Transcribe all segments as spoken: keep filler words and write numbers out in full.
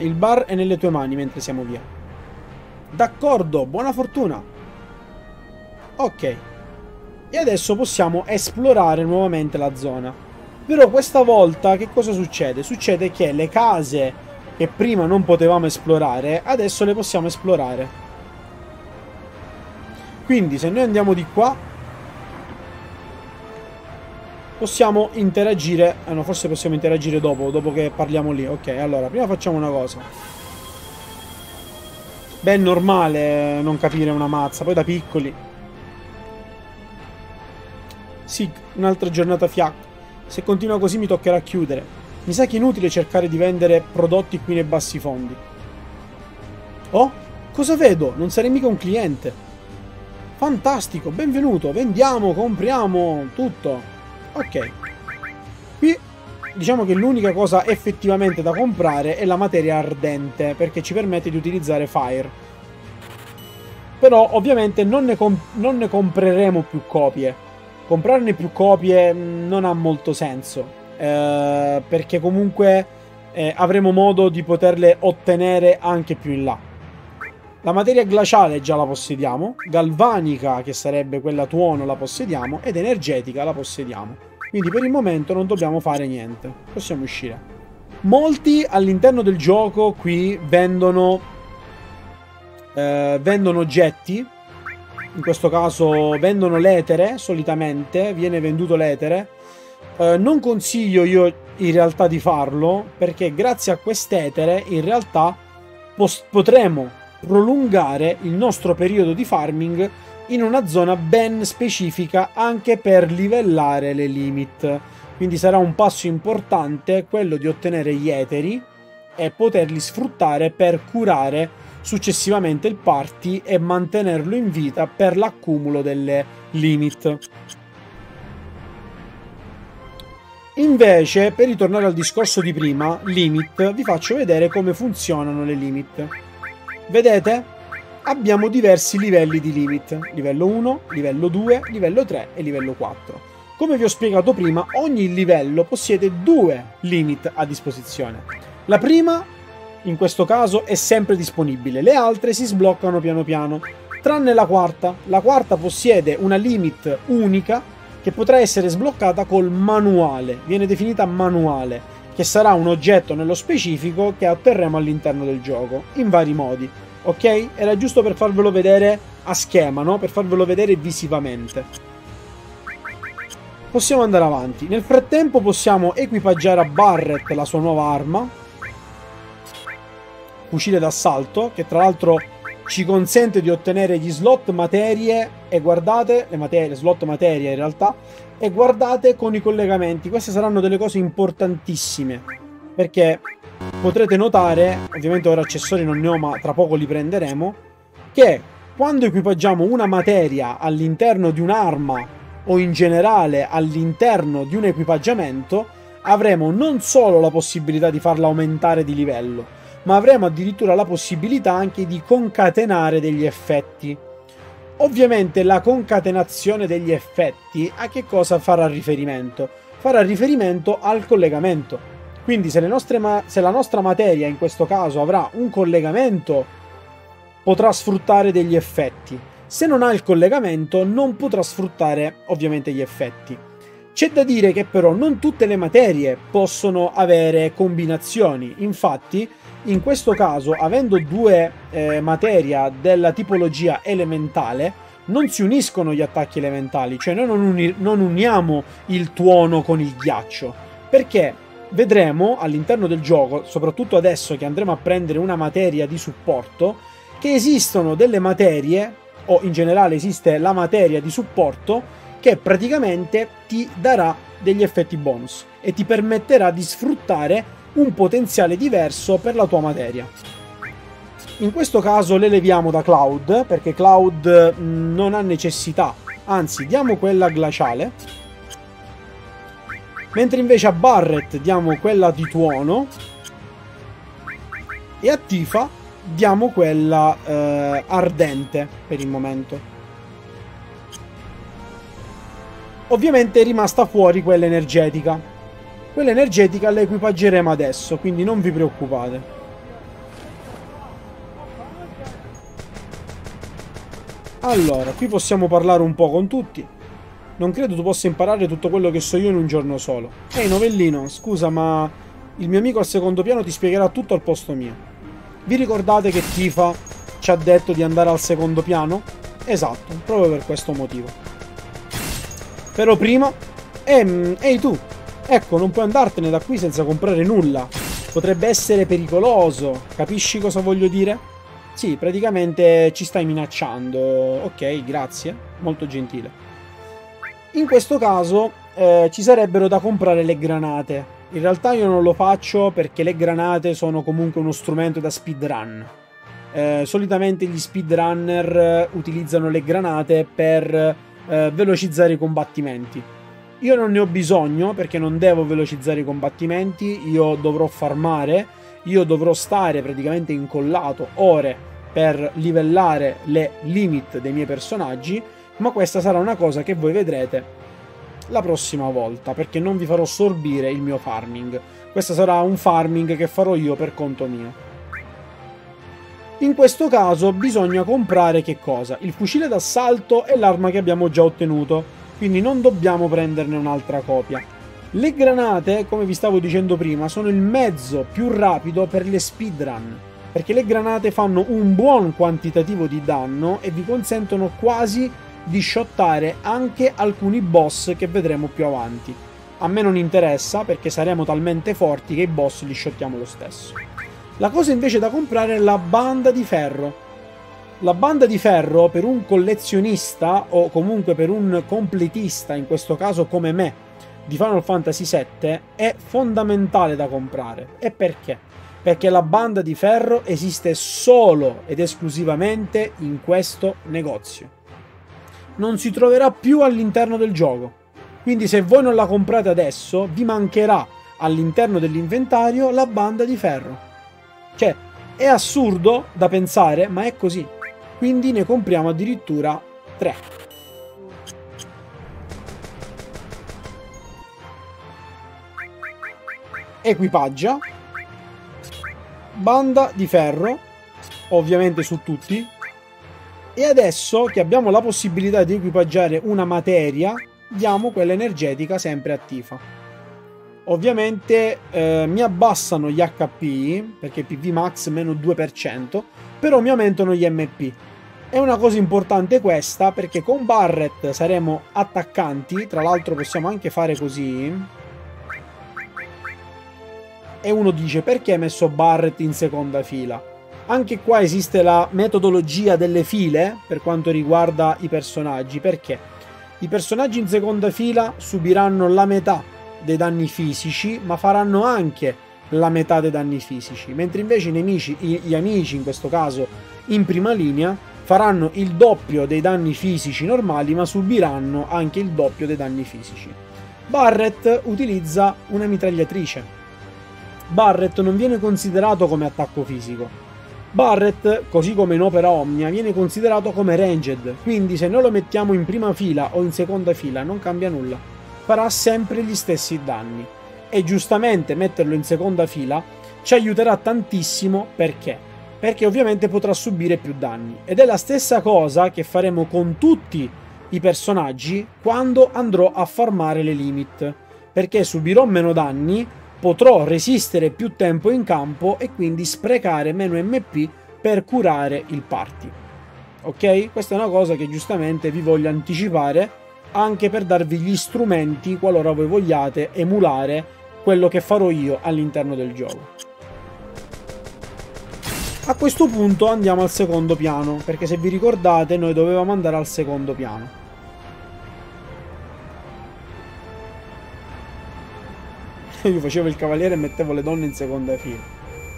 Il bar è nelle tue mani mentre siamo via. D'accordo, buona fortuna. Ok. E adesso possiamo esplorare nuovamente la zona. Però questa volta che cosa succede? Succede che le case che prima non potevamo esplorare, adesso le possiamo esplorare. Quindi se noi andiamo di qua, possiamo interagire... Eh no, forse possiamo interagire dopo, dopo che parliamo lì. Ok, allora, prima facciamo una cosa. Beh, è normale non capire una mazza, poi da piccoli... Sì, un'altra giornata fiacca. Se continua così mi toccherà chiudere. Mi sa che è inutile cercare di vendere prodotti qui nei bassi fondi. Oh, cosa vedo? Non sarei mica un cliente. Fantastico, benvenuto. Vendiamo, compriamo, tutto. Ok. Qui diciamo che l'unica cosa effettivamente da comprare è la materia ardente, perché ci permette di utilizzare Fire. Però ovviamente non ne, comp non ne compreremo più copie. Comprarne più copie non ha molto senso, eh, perché comunque eh, avremo modo di poterle ottenere anche più in là. La materia glaciale già la possediamo, galvanica, che sarebbe quella tuono, la possediamo, ed energetica la possediamo. Quindi per il momento non dobbiamo fare niente, possiamo uscire. Molti all'interno del gioco qui vendono, eh, vendono oggetti. In questo caso vendono l'etere, solitamente, viene venduto l'etere. Eh, non consiglio io in realtà di farlo, perché grazie a quest'etere in realtà potremo prolungare il nostro periodo di farming in una zona ben specifica anche per livellare le limit. Quindi sarà un passo importante quello di ottenere gli eteri e poterli sfruttare per curare successivamente il party e mantenerlo in vita per l'accumulo delle limit. Invece, per ritornare al discorso di prima, limit, vi faccio vedere come funzionano le limit. Vedete? Abbiamo diversi livelli di limit. Livello uno, livello due, livello tre e livello quattro. Come vi ho spiegato prima, ogni livello possiede due limit a disposizione. La prima... in questo caso è sempre disponibile, le altre si sbloccano piano piano, tranne la quarta. La quarta possiede una limit unica che potrà essere sbloccata col manuale, viene definita manuale, che sarà un oggetto nello specifico che otterremo all'interno del gioco, in vari modi, ok? Era giusto per farvelo vedere a schema, no? Per farvelo vedere visivamente. Possiamo andare avanti, nel frattempo possiamo equipaggiare a Barret la sua nuova arma, fucile d'assalto, che tra l'altro ci consente di ottenere gli slot materie e guardate le materie, slot materie in realtà, e guardate con i collegamenti. Queste saranno delle cose importantissime, perché potrete notare, ovviamente ora accessori non ne ho ma tra poco li prenderemo, che quando equipaggiamo una materia all'interno di un'arma o in generale all'interno di un equipaggiamento avremo non solo la possibilità di farla aumentare di livello, ma avremo addirittura la possibilità anche di concatenare degli effetti. Ovviamente la concatenazione degli effetti a che cosa farà riferimento? Farà riferimento al collegamento. Quindi se, le nostre ma se la nostra materia in questo caso avrà un collegamento potrà sfruttare degli effetti. Se non ha il collegamento non potrà sfruttare ovviamente gli effetti. C'è da dire che però non tutte le materie possono avere combinazioni, infatti in questo caso, avendo due eh, materia della tipologia elementale, non si uniscono gli attacchi elementali, cioè noi non, uni non uniamo il tuono con il ghiaccio, perché vedremo all'interno del gioco, soprattutto adesso che andremo a prendere una materia di supporto, che esistono delle materie, o in generale esiste la materia di supporto, che praticamente ti darà degli effetti bonus e ti permetterà di sfruttare un potenziale diverso per la tua materia. In questo caso le leviamo da Cloud, perché Cloud non ha necessità, anzi diamo quella glaciale, mentre invece a Barret diamo quella di tuono e a Tifa diamo quella eh, ardente per il momento. Ovviamente è rimasta fuori quella energetica. Quella energetica la equipaggeremo adesso, quindi non vi preoccupate. Allora, qui possiamo parlare un po' con tutti. Non credo tu possa imparare tutto quello che so io in un giorno solo. Ehi, novellino, scusa, ma il mio amico al secondo piano ti spiegherà tutto al posto mio. Vi ricordate che Tifa ci ha detto di andare al secondo piano? Esatto, proprio per questo motivo. Però prima... Ehm, ehi tu! Ecco, non puoi andartene da qui senza comprare nulla. Potrebbe essere pericoloso. Capisci cosa voglio dire? Sì, praticamente ci stai minacciando. Ok, grazie. Molto gentile. In questo caso eh, ci sarebbero da comprare le granate. In realtà io non lo faccio perché le granate sono comunque uno strumento da speedrun. Eh, solitamente gli speedrunner utilizzano le granate per eh, velocizzare i combattimenti. Io non ne ho bisogno perché non devo velocizzare i combattimenti, io dovrò farmare, io dovrò stare praticamente incollato ore per livellare le limit dei miei personaggi. Ma questa sarà una cosa che voi vedrete la prossima volta, perché non vi farò sorbire il mio farming. Questo sarà un farming che farò io per conto mio. In questo caso bisogna comprare che cosa? Il fucile d'assalto e l'arma che abbiamo già ottenuto, quindi non dobbiamo prenderne un'altra copia. Le granate, come vi stavo dicendo prima, sono il mezzo più rapido per le speedrun, perché le granate fanno un buon quantitativo di danno e vi consentono quasi di shottare anche alcuni boss che vedremo più avanti. A me non interessa perché saremo talmente forti che i boss li shottiamo lo stesso. La cosa invece da comprare è la banda di ferro. La banda di ferro per un collezionista o comunque per un completista, in questo caso come me, di Final Fantasy sette è fondamentale da comprare. E perché? Perché la banda di ferro esiste solo ed esclusivamente in questo negozio. Non si troverà più all'interno del gioco. Quindi se voi non la comprate adesso, vi mancherà all'interno dell'inventario la banda di ferro. Cioè, è assurdo da pensare, ma è così. Quindi ne compriamo addirittura tre. Equipaggia. Banda di ferro, ovviamente su tutti. E adesso che abbiamo la possibilità di equipaggiare una materia, diamo quella energetica sempre a Tifa. Ovviamente eh, mi abbassano gli acca pi, perché P V max meno due per cento, però mi aumentano gli emme pi. È una cosa importante questa, perché con Barret saremo attaccanti, tra l'altro possiamo anche fare così. E uno dice, perché hai messo Barret in seconda fila? Anche qua esiste la metodologia delle file per quanto riguarda i personaggi, perché i personaggi in seconda fila subiranno la metà dei danni fisici, ma faranno anche la metà dei danni fisici, mentre invece i nemici, gli amici in questo caso in prima linea, faranno il doppio dei danni fisici normali, ma subiranno anche il doppio dei danni fisici. Barret utilizza una mitragliatrice. Barret non viene considerato come attacco fisico. Barret, così come in Opera Omnia, viene considerato come ranged, quindi se noi lo mettiamo in prima fila o in seconda fila non cambia nulla, farà sempre gli stessi danni. E giustamente metterlo in seconda fila ci aiuterà tantissimo, perché? Perché ovviamente potrà subire più danni, ed è la stessa cosa che faremo con tutti i personaggi quando andrò a farmare le limit, perché subirò meno danni, potrò resistere più tempo in campo e quindi sprecare meno emme pi per curare il party. Ok? Questa è una cosa che giustamente vi voglio anticipare anche per darvi gli strumenti qualora voi vogliate emulare quello che farò io all'interno del gioco. A questo punto andiamo al secondo piano, perché se vi ricordate noi dovevamo andare al secondo piano. Io facevo il cavaliere e mettevo le donne in seconda fila.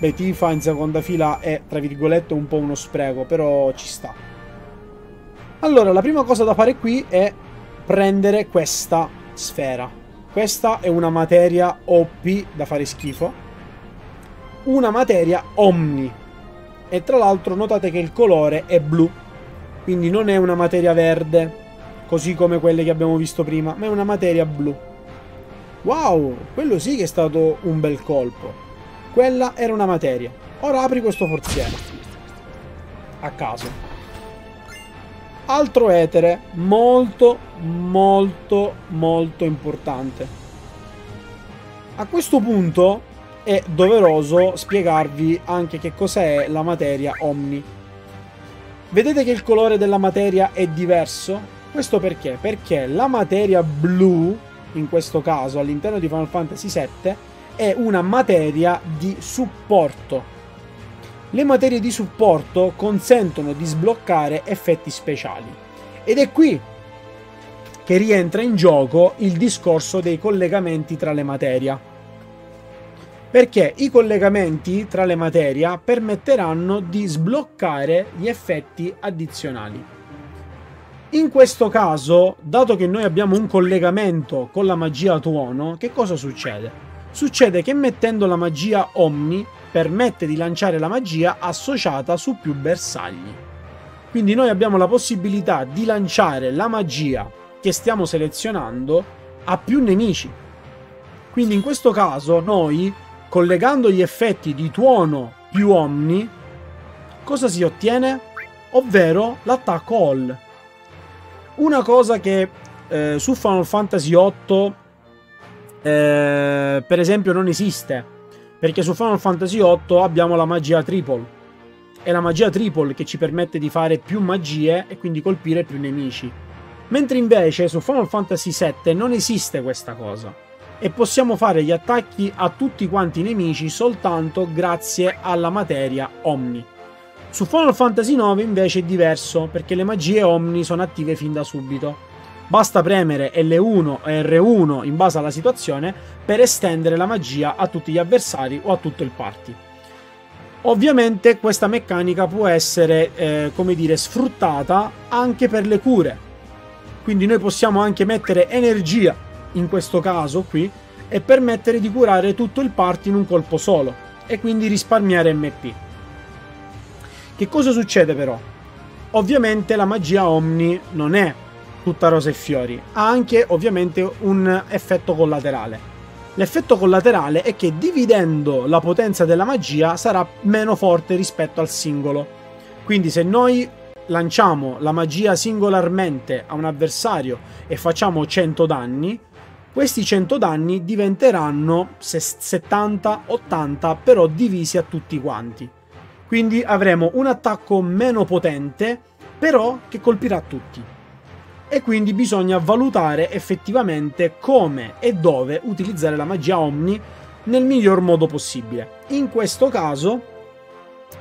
Beh, Tifa in seconda fila è, tra virgolette, un po' uno spreco, però ci sta. Allora, la prima cosa da fare qui è prendere questa sfera. Questa è una materia o pi da fare schifo. Una materia omni. E tra l'altro notate che il colore è blu. Quindi non è una materia verde, così come quelle che abbiamo visto prima, ma è una materia blu. Wow, quello sì che è stato un bel colpo. Quella era una materia. Ora apri questo forziere. A caso. Altro etere molto molto molto importante. A questo punto è doveroso spiegarvi anche che cos'è la materia omni. Vedete che il colore della materia è diverso? Questo perché? Perché la materia blu, in questo caso all'interno di Final Fantasy sette, è una materia di supporto. Le materie di supporto consentono di sbloccare effetti speciali. Ed è qui che rientra in gioco il discorso dei collegamenti tra le materie. Perché i collegamenti tra le materie permetteranno di sbloccare gli effetti addizionali. In questo caso, dato che noi abbiamo un collegamento con la magia tuono, che cosa succede? Succede che mettendo la magia Omni permette di lanciare la magia associata su più bersagli. Quindi noi abbiamo la possibilità di lanciare la magia che stiamo selezionando a più nemici. Quindi in questo caso noi, collegando gli effetti di tuono più omni, cosa si ottiene? Ovvero l'attacco all. Una cosa che eh, su Final Fantasy otto eh, per esempio non esiste. Perché su Final Fantasy otto abbiamo la magia triple. È la magia triple che ci permette di fare più magie e quindi colpire più nemici. Mentre invece su Final Fantasy sette non esiste questa cosa. E possiamo fare gli attacchi a tutti quanti i nemici soltanto grazie alla materia Omni. Su Final Fantasy nove invece è diverso, perché le magie Omni sono attive fin da subito. Basta premere L uno e R uno in base alla situazione per estendere la magia a tutti gli avversari o a tutto il party. Ovviamente questa meccanica può essere, eh, come dire, sfruttata anche per le cure. Quindi noi possiamo anche mettere energia, in questo caso qui, e permettere di curare tutto il party in un colpo solo. E quindi risparmiare M P. Che cosa succede però? Ovviamente la magia Omni non è tutta rose e fiori, ha anche ovviamente un effetto collaterale. L'effetto collaterale è che dividendo la potenza della magia sarà meno forte rispetto al singolo. Quindi se noi lanciamo la magia singolarmente a un avversario e facciamo cento danni, questi cento danni diventeranno settanta ottanta però divisi a tutti quanti. Quindi avremo un attacco meno potente però che colpirà tutti. E quindi bisogna valutare effettivamente come e dove utilizzare la magia Omni nel miglior modo possibile. In questo caso,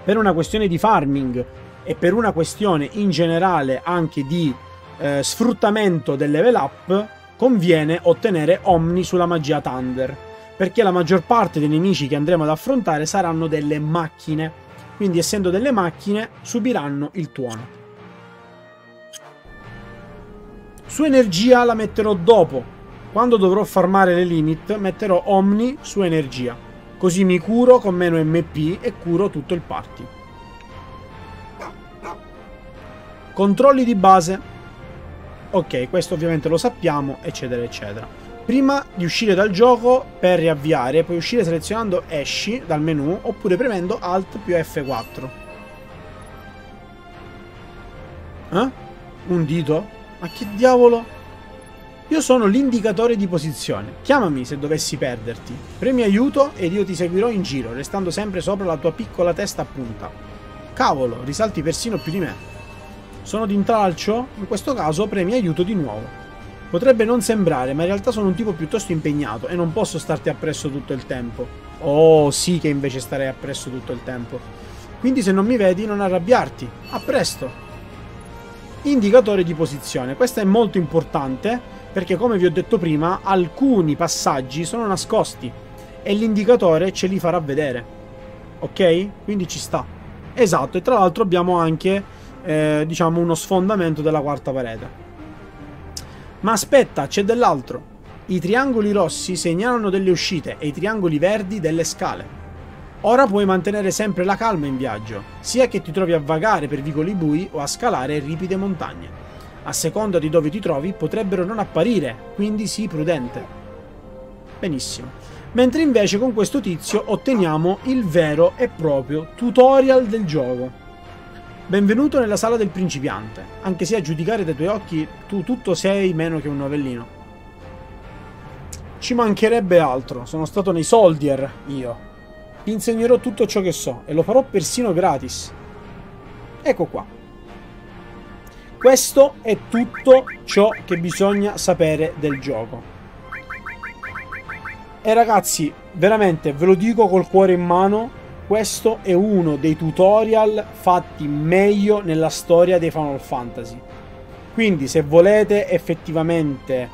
per una questione di farming e per una questione in generale anche di eh, sfruttamento del level up, conviene ottenere Omni sulla magia Thunder, perché la maggior parte dei nemici che andremo ad affrontare saranno delle macchine, quindi essendo delle macchine subiranno il tuono. Su energia la metterò dopo. Quando dovrò farmare le limit metterò Omni su energia, così mi curo con meno M P e curo tutto il party. Controlli di base. Ok, questo ovviamente lo sappiamo, eccetera eccetera. Prima di uscire dal gioco, per riavviare puoi uscire selezionando esci dal menu oppure premendo Alt più F quattro. Eh? Un dito? Ma che diavolo? Io sono l'indicatore di posizione. Chiamami se dovessi perderti. Premi aiuto ed io ti seguirò in giro, restando sempre sopra la tua piccola testa a punta. Cavolo, risalti persino più di me. Sono d'intralcio? In questo caso premi aiuto di nuovo. Potrebbe non sembrare, ma in realtà sono un tipo piuttosto impegnato e non posso starti appresso tutto il tempo. Oh, sì che invece starei appresso tutto il tempo. Quindi se non mi vedi, non arrabbiarti. A presto! Indicatore di posizione. Questo è molto importante perché, come vi ho detto prima, alcuni passaggi sono nascosti e l'indicatore ce li farà vedere. Ok? Quindi ci sta. Esatto, e tra l'altro abbiamo anche eh, diciamo uno sfondamento della quarta parete. Ma aspetta, c'è dell'altro. I triangoli rossi segnalano delle uscite e i triangoli verdi delle scale. Ora puoi mantenere sempre la calma in viaggio, sia che ti trovi a vagare per vicoli bui o a scalare ripide montagne. A seconda di dove ti trovi potrebbero non apparire, quindi sii prudente. Benissimo. Mentre invece con questo tizio otteniamo il vero e proprio tutorial del gioco. Benvenuto nella sala del principiante, anche se a giudicare dai tuoi occhi tu tutto sei meno che un novellino. Ci mancherebbe altro, sono stato nei soldier io. Ti insegnerò tutto ciò che so e lo farò persino gratis. Ecco qua. Questo è tutto ciò che bisogna sapere del gioco. E ragazzi, veramente ve lo dico col cuore in mano, questo è uno dei tutorial fatti meglio nella storia dei Final Fantasy. Quindi se volete effettivamente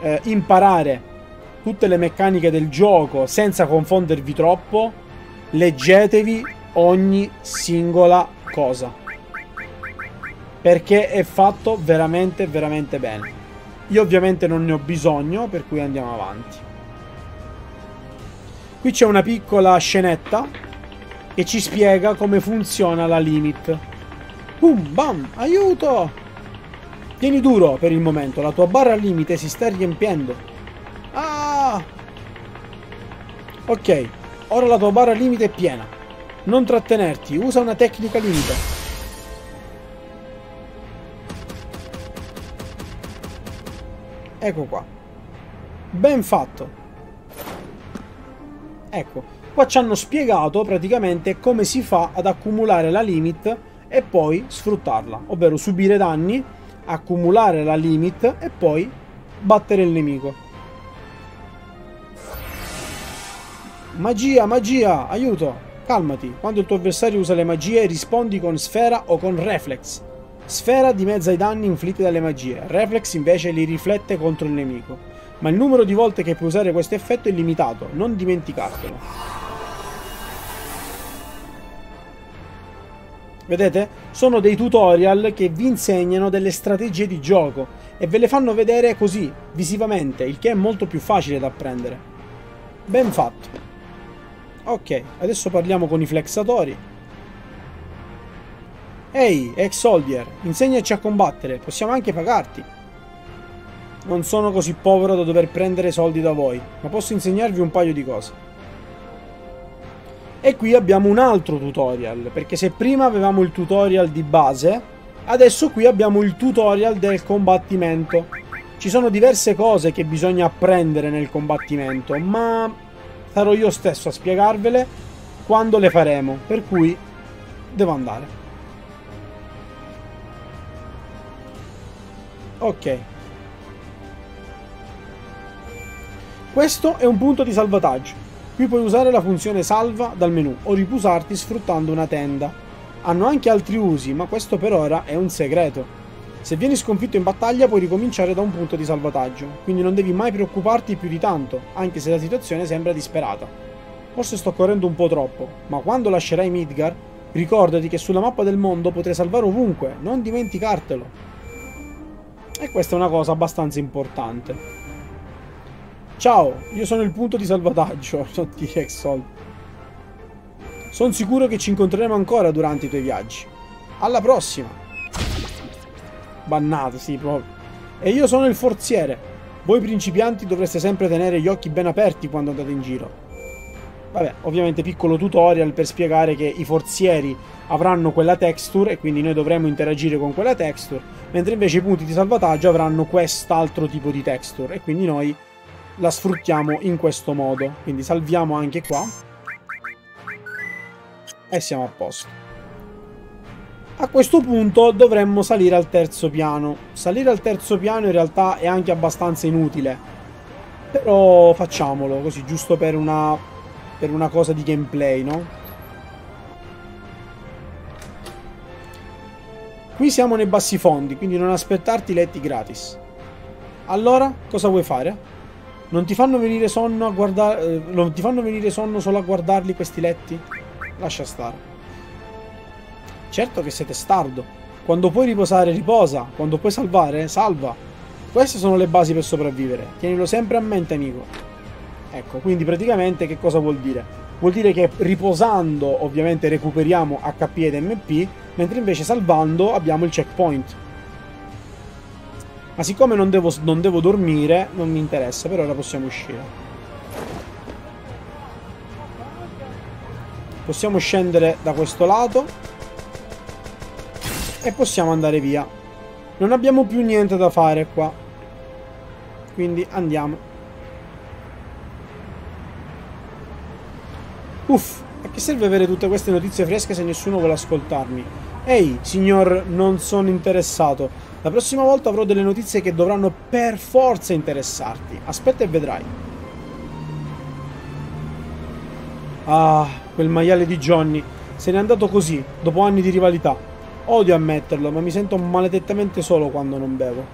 eh, imparare tutte le meccaniche del gioco senza confondervi troppo, leggetevi ogni singola cosa, perché è fatto veramente veramente bene. Io ovviamente non ne ho bisogno, per cui andiamo avanti. Qui c'è una piccola scenetta che ci spiega come funziona la limit. Boom, bam, aiuto! Tieni duro per il momento, la tua barra limite si sta riempiendo. Ah! Ok, ora la tua barra limite è piena. Non trattenerti, usa una tecnica limite. Ecco qua. Ben fatto. Ecco. Qua ci hanno spiegato praticamente come si fa ad accumulare la limit e poi sfruttarla, ovvero subire danni, accumulare la limit e poi battere il nemico. Magia, magia, aiuto! Calmati, quando il tuo avversario usa le magie rispondi con sfera o con reflex. Sfera dimezza i danni inflitti dalle magie, reflex invece li riflette contro il nemico. Ma il numero di volte che puoi usare questo effetto è limitato, non dimenticartelo. Vedete? Sono dei tutorial che vi insegnano delle strategie di gioco e ve le fanno vedere così, visivamente, il che è molto più facile da apprendere. Ben fatto. Ok, adesso parliamo con i flexatori. Ehi, ex soldier, insegnaci a combattere, possiamo anche pagarti. Non sono così povero da dover prendere soldi da voi, ma posso insegnarvi un paio di cose. E qui abbiamo un altro tutorial, perché se prima avevamo il tutorial di base, adesso qui abbiamo il tutorial del combattimento. Ci sono diverse cose che bisogna apprendere nel combattimento, ma sarò io stesso a spiegarvele quando le faremo, per cui devo andare. Ok. Questo è un punto di salvataggio. Qui puoi usare la funzione salva dal menu o riposarti sfruttando una tenda. Hanno anche altri usi, ma questo per ora è un segreto. Se vieni sconfitto in battaglia puoi ricominciare da un punto di salvataggio, quindi non devi mai preoccuparti più di tanto, anche se la situazione sembra disperata. Forse sto correndo un po' troppo, ma quando lascerai Midgar, ricordati che sulla mappa del mondo potrai salvare ovunque, non dimenticartelo. E questa è una cosa abbastanza importante. Ciao, io sono il punto di salvataggio, non ti exol. Sono sicuro che ci incontreremo ancora durante i tuoi viaggi. Alla prossima! Bannato, sì, proprio. E io sono il forziere. Voi principianti dovreste sempre tenere gli occhi ben aperti quando andate in giro. Vabbè, ovviamente piccolo tutorial per spiegare che i forzieri avranno quella texture e quindi noi dovremo interagire con quella texture, mentre invece i punti di salvataggio avranno quest'altro tipo di texture e quindi noi la sfruttiamo in questo modo. Quindi salviamo anche qua e siamo a posto. A questo punto dovremmo salire al terzo piano. Salire al terzo piano in realtà è anche abbastanza inutile, però facciamolo così, giusto per una per una cosa di gameplay, no? Qui siamo nei bassifondi, quindi non aspettarti letti gratis. Allora cosa vuoi fare? Non ti fanno venire sonno a guardare. Eh, non ti fanno venire sonno solo a guardarli questi letti? Lascia stare. Certo che sei testardo. Quando puoi riposare, riposa. Quando puoi salvare, salva. Queste sono le basi per sopravvivere. Tienilo sempre a mente, amico. Ecco, quindi praticamente che cosa vuol dire? Vuol dire che riposando ovviamente recuperiamo acca pi ed emme pi, mentre invece salvando abbiamo il checkpoint. Ma siccome non devo, non devo dormire, non mi interessa, per ora possiamo uscire. Possiamo scendere da questo lato. e possiamo andare via. Non abbiamo più niente da fare qua, quindi andiamo. Uff, a che serve avere tutte queste notizie fresche se nessuno vuole ascoltarmi? Ehi, signor, non sono interessato. La prossima volta avrò delle notizie che dovranno per forza interessarti. Aspetta e vedrai. Ah, quel maiale di Johnny. Se n'è andato così, dopo anni di rivalità. Odio ammetterlo, ma mi sento maledettamente solo quando non bevo.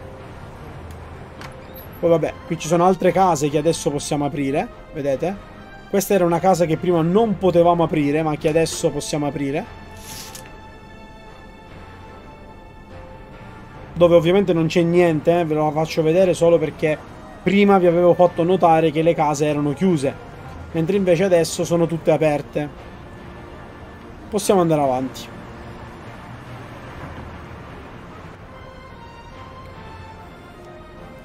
Poi vabbè, qui ci sono altre case che adesso possiamo aprire, vedete? Questa era una casa che prima non potevamo aprire, ma che adesso possiamo aprire. Dove ovviamente non c'è niente, eh? Ve lo faccio vedere solo perché prima vi avevo fatto notare che le case erano chiuse, mentre invece adesso sono tutte aperte. Possiamo andare avanti.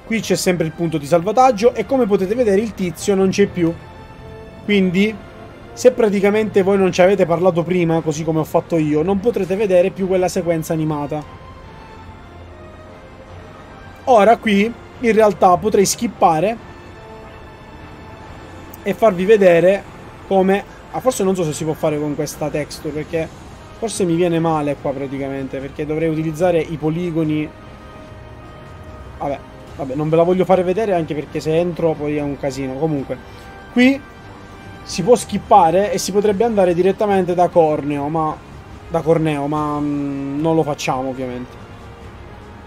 Qui c'è sempre il punto di salvataggio e come potete vedere il tizio non c'è più. Quindi, se praticamente voi non ci avete parlato prima, così come ho fatto io, non potrete vedere più quella sequenza animata. Ora qui, in realtà, potrei skippare e farvi vedere come... Ah, forse non so se si può fare con questa texture, perché forse mi viene male qua praticamente, perché dovrei utilizzare i poligoni. Vabbè, vabbè, non ve la voglio fare vedere anche perché se entro poi è un casino. Comunque, qui si può skippare e si potrebbe andare direttamente da Corneo, ma... Da Corneo, ma mh, non lo facciamo ovviamente.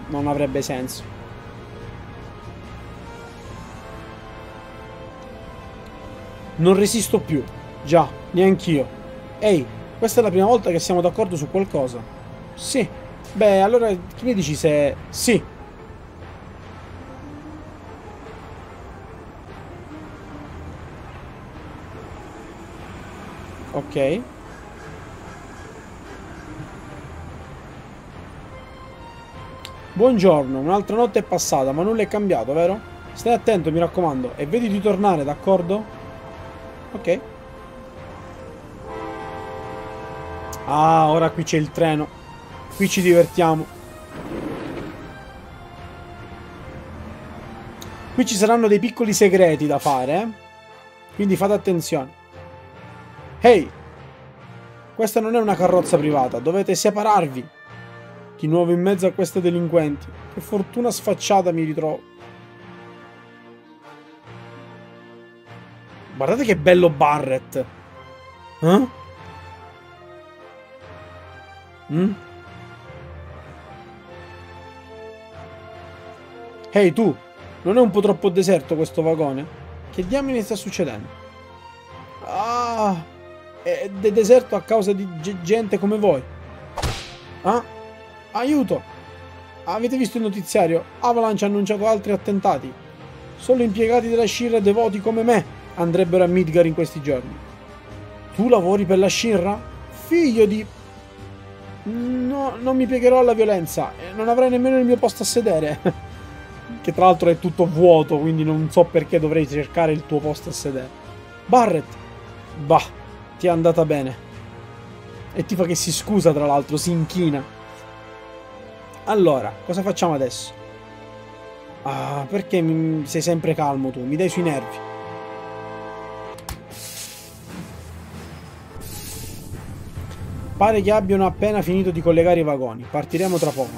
Non avrebbe senso. Non resisto più. Già, neanch'io. Ehi, questa è la prima volta che siamo d'accordo su qualcosa. Sì. Beh, allora che mi dici se... Sì. Ok. Buongiorno, un'altra notte è passata, ma nulla è cambiato, vero? Stai attento, mi raccomando, e vedi di tornare, d'accordo? Ok. Ah, ora qui c'è il treno. Qui ci divertiamo. Qui ci saranno dei piccoli segreti da fare, eh? Quindi fate attenzione. Ehi! Hey! Questa non è una carrozza privata. Dovete separarvi. Di nuovo in mezzo a queste delinquenti. Che fortuna sfacciata mi ritrovo. Guardate che bello Barrett. Eh? Mm? Ehi tu, non è un po' troppo deserto questo vagone? Che diamine sta succedendo? Ah, è deserto a causa di gente come voi. Ah, aiuto! Avete visto il notiziario? Avalanche ha annunciato altri attentati. Solo impiegati della Shirra devoti come me andrebbero a Midgar in questi giorni. Tu lavori per la Shirra? Figlio di... No, non mi piegherò alla violenza. Non avrei nemmeno il mio posto a sedere. Che tra l'altro è tutto vuoto, quindi non so perché dovrei cercare il tuo posto a sedere. Barrett. Bah, ti è andata bene. E ti fa che si scusa, tra l'altro, si inchina. Allora, cosa facciamo adesso? Ah, perché mi... sei sempre calmo tu? Mi dai sui nervi. Pare che abbiano appena finito di collegare i vagoni. Partiremo tra poco.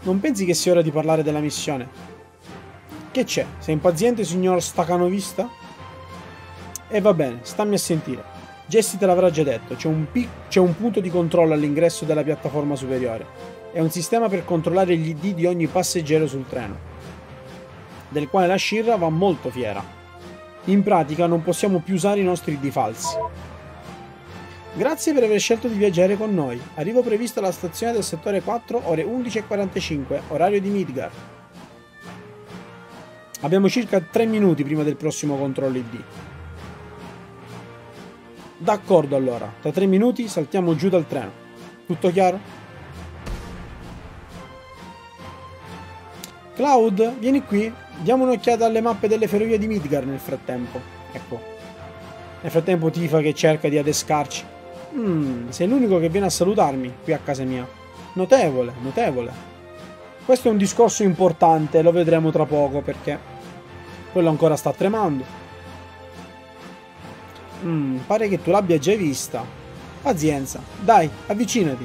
Non pensi che sia ora di parlare della missione? Che c'è? Sei impaziente, signor Stacanovista? E va bene, stammi a sentire. Jesse te l'avrà già detto. C'è un, c'è un punto di controllo all'ingresso della piattaforma superiore. È un sistema per controllare gli I D di ogni passeggero sul treno, del quale la Shirra va molto fiera. In pratica non possiamo più usare i nostri I D falsi. Grazie per aver scelto di viaggiare con noi. Arrivo previsto alla stazione del settore quattro, ore undici e quarantacinque, orario di Midgar. Abbiamo circa tre minuti prima del prossimo controllo I D. D'accordo allora, da tre minuti saltiamo giù dal treno. Tutto chiaro? Cloud, vieni qui, diamo un'occhiata alle mappe delle ferrovie di Midgar nel frattempo. Ecco. Nel frattempo Tifa che cerca di adescarci. Mmm, sei l'unico che viene a salutarmi qui a casa mia. Notevole, notevole. Questo è un discorso importante, lo vedremo tra poco perché quello ancora sta tremando. Mmm, pare che tu l'abbia già vista. Pazienza, dai, avvicinati.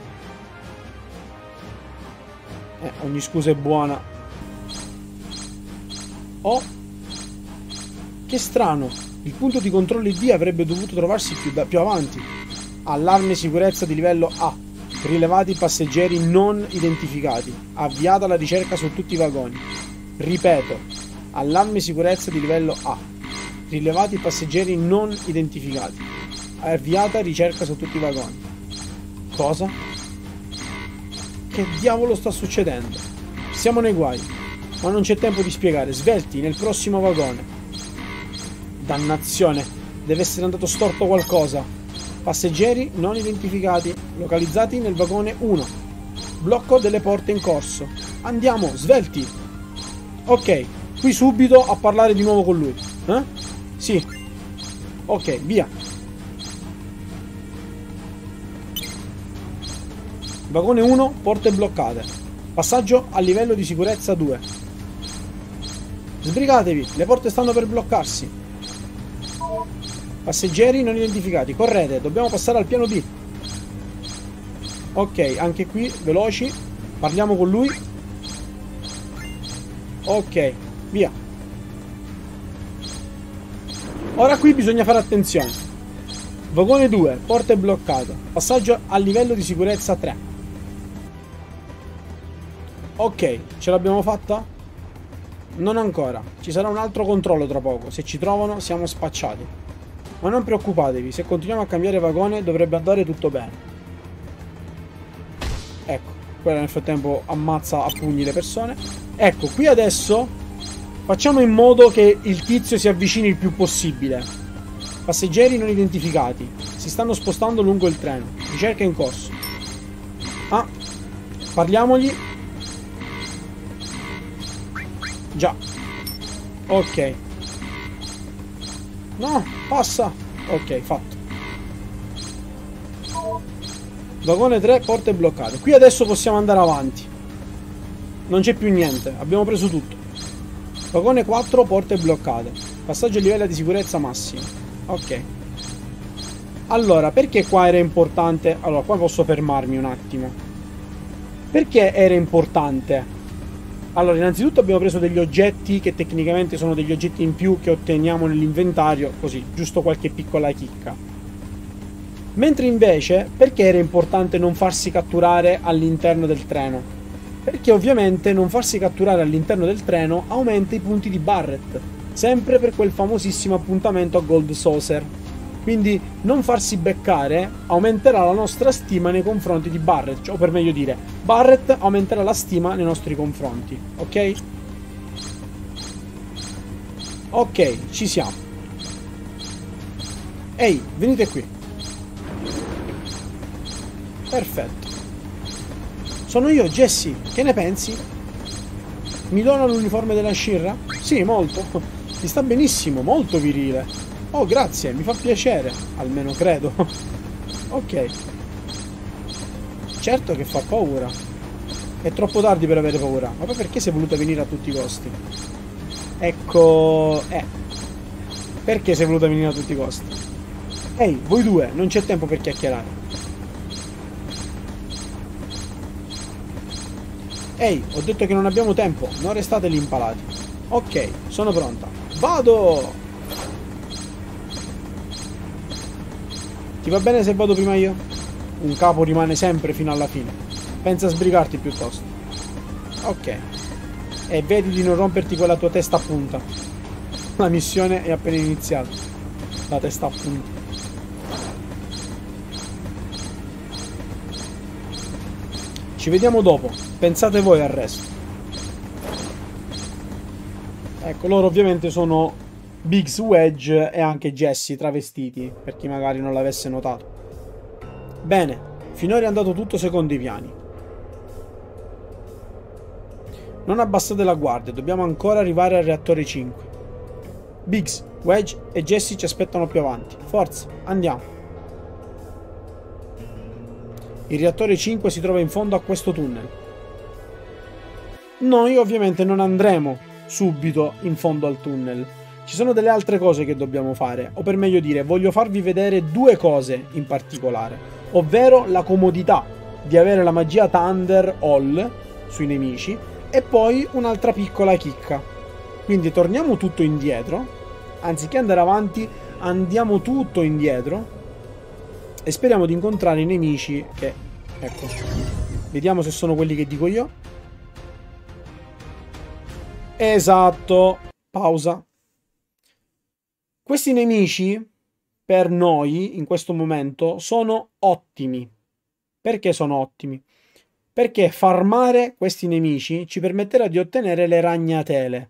Eh, ogni scusa è buona. Oh, che strano, il punto di controllo I D avrebbe dovuto trovarsi più, da, più avanti. Allarme sicurezza di livello A. Rilevati passeggeri non identificati. Avviata la ricerca su tutti i vagoni. Ripeto, allarme sicurezza di livello A. Rilevati passeggeri non identificati. Avviata ricerca su tutti i vagoni. Cosa? Che diavolo sta succedendo? Siamo nei guai, ma non c'è tempo di spiegare. Svelti, nel prossimo vagone. Dannazione, deve essere andato storto qualcosa. Passeggeri non identificati, localizzati nel vagone uno. Blocco delle porte in corso. Andiamo, svelti! Ok, qui subito a parlare di nuovo con lui. Eh? Sì. Ok, via. Vagone uno, porte bloccate. Passaggio al livello di sicurezza due. Sbrigatevi, le porte stanno per bloccarsi. Passeggeri non identificati, correte, dobbiamo passare al piano B. Ok, anche qui, veloci, parliamo con lui. Ok, via. Ora qui bisogna fare attenzione. Vagone due, porta bloccata. Passaggio al livello di sicurezza tre. Ok, ce l'abbiamo fatta? Non ancora, ci sarà un altro controllo tra poco. Se ci trovano siamo spacciati. Ma non preoccupatevi, se continuiamo a cambiare vagone dovrebbe andare tutto bene. Ecco, quella nel frattempo ammazza a pugni le persone. Ecco, qui adesso facciamo in modo che il tizio si avvicini il più possibile. Passeggeri non identificati, si stanno spostando lungo il treno, ricerca in corso. Ah, parliamogli. Già. Ok. No, passa. Ok, fatto. Vagone tre, porte bloccate. Qui adesso possiamo andare avanti. Non c'è più niente, abbiamo preso tutto. Vagone quattro, porte bloccate. Passaggio a livello di sicurezza massimo. Ok. Allora, perché qua era importante? Allora, qua posso fermarmi un attimo. Perché era importante? Allora, innanzitutto abbiamo preso degli oggetti che tecnicamente sono degli oggetti in più che otteniamo nell'inventario, così, giusto qualche piccola chicca. Mentre invece, perché era importante non farsi catturare all'interno del treno? Perché ovviamente non farsi catturare all'interno del treno aumenta i punti di Barret, sempre per quel famosissimo appuntamento a Gold Saucer. Quindi non farsi beccare aumenterà la nostra stima nei confronti di Barret, o per meglio dire, Barret aumenterà la stima nei nostri confronti, ok? Ok, ci siamo. Ehi, venite qui. Perfetto. Sono io, Jesse, che ne pensi? Mi dona l'uniforme della Shira? Sì, molto. Ti sta benissimo, molto virile. Oh, grazie, mi fa piacere, almeno credo. Ok. Certo che fa paura. È troppo tardi per avere paura. Ma poi perché sei voluta venire a tutti i costi? Ecco... Eh. Perché sei voluta venire a tutti i costi? Ehi, voi due, non c'è tempo per chiacchierare. Ehi, ho detto che non abbiamo tempo, non restate lì impalati. Ok, sono pronta. Vado! Ti va bene se vado prima io? Un capo rimane sempre fino alla fine. Pensa a sbrigarti piuttosto. Ok. E vedi di non romperti quella tua testa a punta. La missione è appena iniziata. La testa a punta. Ci vediamo dopo. Pensate voi al resto. Ecco, loro ovviamente sono... Biggs, Wedge e anche Jesse travestiti, per chi magari non l'avesse notato. Bene, finora è andato tutto secondo i piani. Non abbassate la guardia, dobbiamo ancora arrivare al reattore cinque. Biggs, Wedge e Jesse ci aspettano più avanti. Forza, andiamo. Il reattore cinque si trova in fondo a questo tunnel. Noi ovviamente non andremo subito in fondo al tunnel. Ci sono delle altre cose che dobbiamo fare, o per meglio dire, voglio farvi vedere due cose in particolare, ovvero la comodità di avere la magia Thunder All sui nemici e poi un'altra piccola chicca. Quindi torniamo tutto indietro, anziché andare avanti andiamo tutto indietro e speriamo di incontrare i nemici che, ecco, vediamo se sono quelli che dico io. Esatto, pausa. Questi nemici per noi in questo momento sono ottimi. Perché sono ottimi? Perché farmare questi nemici ci permetterà di ottenere le ragnatele.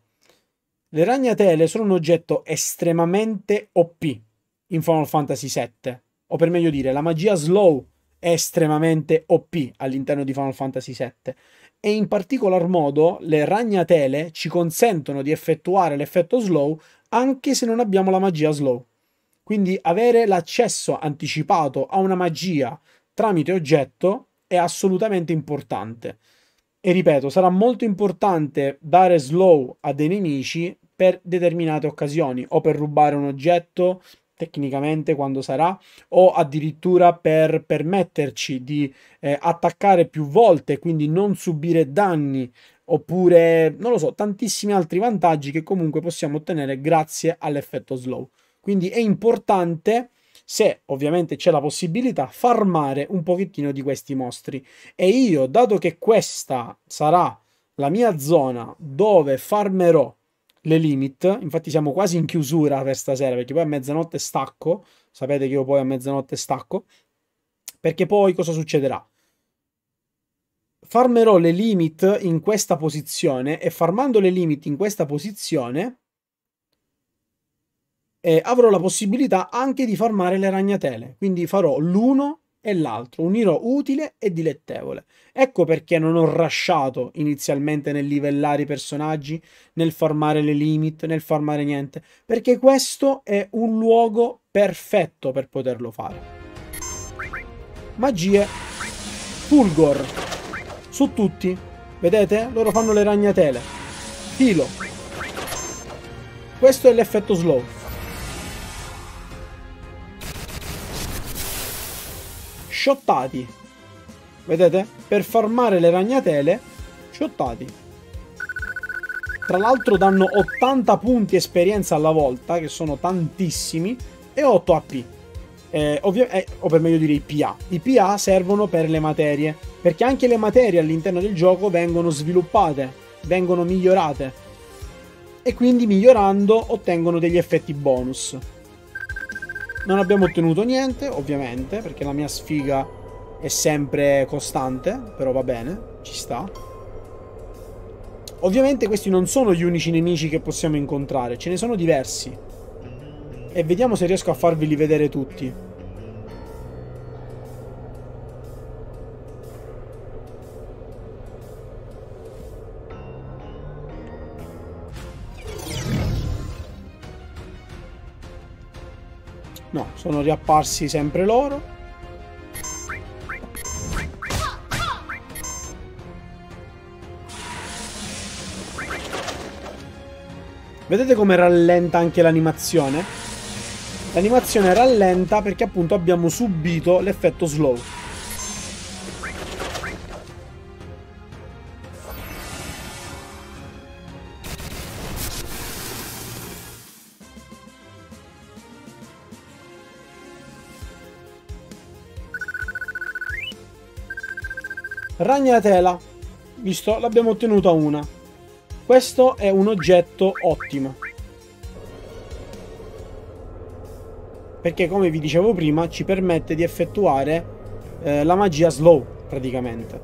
Le ragnatele sono un oggetto estremamente O P in Final Fantasy sette, o per meglio dire, la magia slow è estremamente O P all'interno di Final Fantasy sette, e in particolar modo le ragnatele ci consentono di effettuare l'effetto slow anche se non abbiamo la magia slow. Quindi avere l'accesso anticipato a una magia tramite oggetto è assolutamente importante. E ripeto, sarà molto importante dare slow a dei nemici per determinate occasioni, o per rubare un oggetto, tecnicamente quando sarà, o addirittura per permetterci di eh, attaccare più volte, quindi non subire danni, oppure, non lo so, tantissimi altri vantaggi che comunque possiamo ottenere grazie all'effetto slow. Quindi è importante, se ovviamente c'è la possibilità, farmare un pochettino di questi mostri. E io, dato che questa sarà la mia zona dove farmerò le limit, infatti siamo quasi in chiusura per stasera, perché poi a mezzanotte stacco, sapete che io poi a mezzanotte stacco, perché poi cosa succederà? Farmerò le limit in questa posizione, e farmando le limit in questa posizione Eh, avrò la possibilità anche di farmare le ragnatele, quindi farò l'uno e l'altro, unirò utile e dilettevole. Ecco perché non ho rushato inizialmente nel livellare i personaggi, nel farmare le limit, nel farmare niente, perché questo è un luogo perfetto per poterlo fare. Magie Fulgor su tutti, vedete? Loro fanno le ragnatele. Filo. Questo è l'effetto slow. Shottati, vedete? Per farmare le ragnatele, shottati. Tra l'altro danno ottanta punti esperienza alla volta, che sono tantissimi, e otto A P, eh, eh, o per meglio dire i P A. I P A servono per le materie, perché anche le materie all'interno del gioco vengono sviluppate, vengono migliorate, e quindi migliorando ottengono degli effetti bonus. Non abbiamo ottenuto niente, ovviamente, perché la mia sfiga è sempre costante, però va bene, ci sta. Ovviamente questi non sono gli unici nemici che possiamo incontrare, ce ne sono diversi. E vediamo se riesco a farveli vedere tutti. No, sono riapparsi sempre loro. Vedete come rallenta anche l'animazione? L'animazione rallenta perché appunto abbiamo subito l'effetto slow. Ragnatela, visto, l'abbiamo ottenuta una. Questo è un oggetto ottimo, perché come vi dicevo prima ci permette di effettuare eh, la magia slow, praticamente.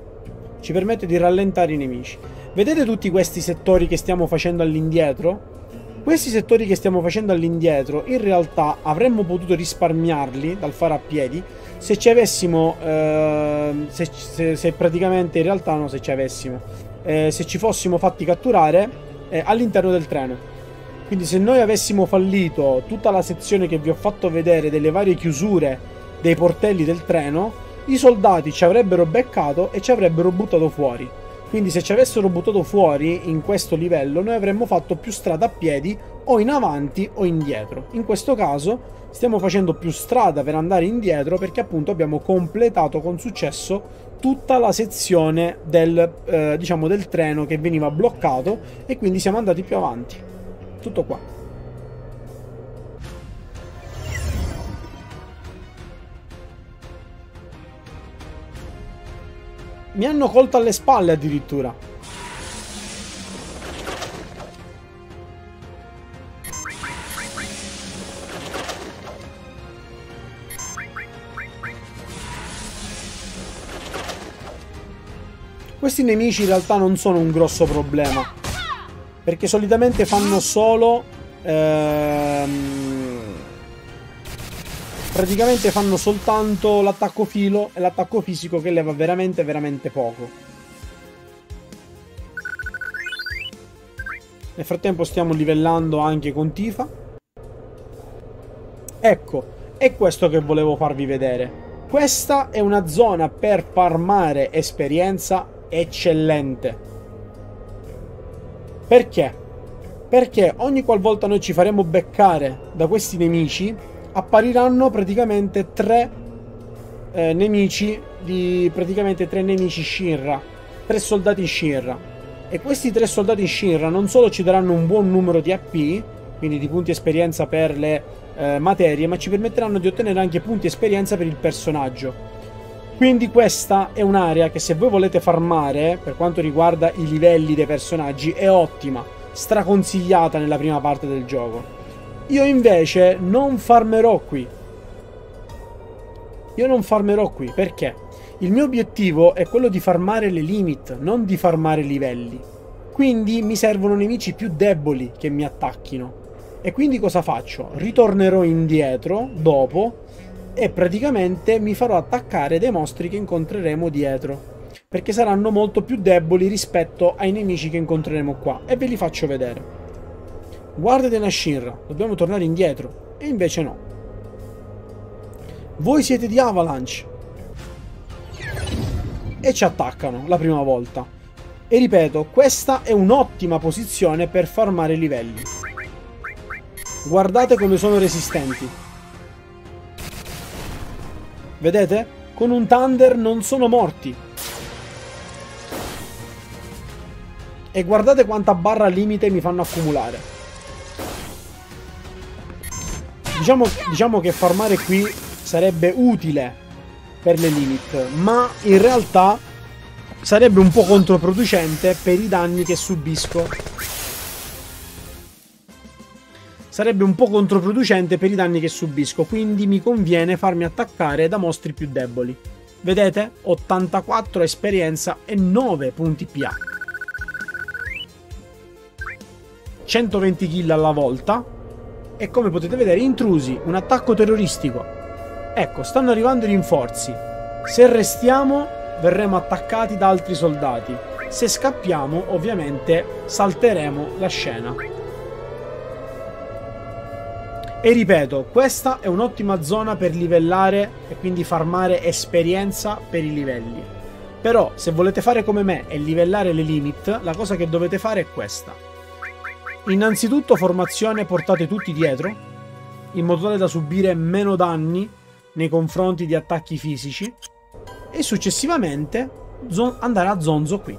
Ci permette di rallentare i nemici. Vedete tutti questi settori che stiamo facendo all'indietro? Questi settori che stiamo facendo all'indietro in realtà avremmo potuto risparmiarli dal fare a piedi se ci avessimo eh, se, se, se praticamente in realtà no se ci avessimo eh, se ci fossimo fatti catturare eh, all'interno del treno. Quindi se noi avessimo fallito tutta la sezione che vi ho fatto vedere delle varie chiusure dei portelli del treno, i soldati ci avrebbero beccato e ci avrebbero buttato fuori. Quindi se ci avessero buttato fuori in questo livello noi avremmo fatto più strada a piedi, o in avanti o indietro. In questo caso stiamo facendo più strada per andare indietro, perché appunto abbiamo completato con successo tutta la sezione del, eh, diciamo del treno che veniva bloccato, e quindi siamo andati più avanti. Tutto qua. Mi hanno colto alle spalle addirittura. Questi nemici in realtà non sono un grosso problema, perché solitamente fanno solo... Ehm, praticamente fanno soltanto l'attacco filo e l'attacco fisico, che leva veramente veramente poco. Nel frattempo stiamo livellando anche con Tifa. Ecco, è questo che volevo farvi vedere. Questa è una zona per farmare esperienza eccellente. Perché? Perché ogni qualvolta noi ci faremo beccare da questi nemici appariranno praticamente tre eh, nemici di praticamente tre nemici Shinra, tre soldati Shinra, e questi tre soldati Shinra non solo ci daranno un buon numero di A P, quindi di punti esperienza per le eh, materie, ma ci permetteranno di ottenere anche punti esperienza per il personaggio. Quindi questa è un'area che, se voi volete farmare per quanto riguarda i livelli dei personaggi, è ottima, straconsigliata nella prima parte del gioco. Io invece non farmerò qui. Io non farmerò qui, perché il mio obiettivo è quello di farmare le limit, non di farmare livelli. Quindi mi servono nemici più deboli che mi attacchino. E quindi cosa faccio? Ritornerò indietro dopo e praticamente mi farò attaccare dai mostri che incontreremo dietro, perché saranno molto più deboli rispetto ai nemici che incontreremo qua, e ve li faccio vedere. Guarda della Shinra, dobbiamo tornare indietro. E invece no. Voi siete di Avalanche. E ci attaccano la prima volta. E ripeto, questa è un'ottima posizione per farmare livelli. Guardate come sono resistenti. Vedete? Con un Thunder non sono morti. E guardate quanta barra limite mi fanno accumulare. Diciamo, diciamo che farmare qui sarebbe utile per le limit, ma in realtà sarebbe un po' controproducente per i danni che subisco. Sarebbe un po' controproducente per i danni che subisco, quindi mi conviene farmi attaccare da mostri più deboli. Vedete? ottantaquattro esperienza e nove punti P A. centoventi kill alla volta. E come potete vedere, intrusi, un attacco terroristico. Ecco, stanno arrivando i rinforzi. Se restiamo, verremo attaccati da altri soldati. Se scappiamo, ovviamente, salteremo la scena. E ripeto, questa è un'ottima zona per livellare e quindi farmare esperienza per i livelli. Però, se volete fare come me e livellare le limit, la cosa che dovete fare è questa. Innanzitutto formazione, portate tutti dietro, in modo tale da subire meno danni nei confronti di attacchi fisici, e successivamente andare a zonzo qui.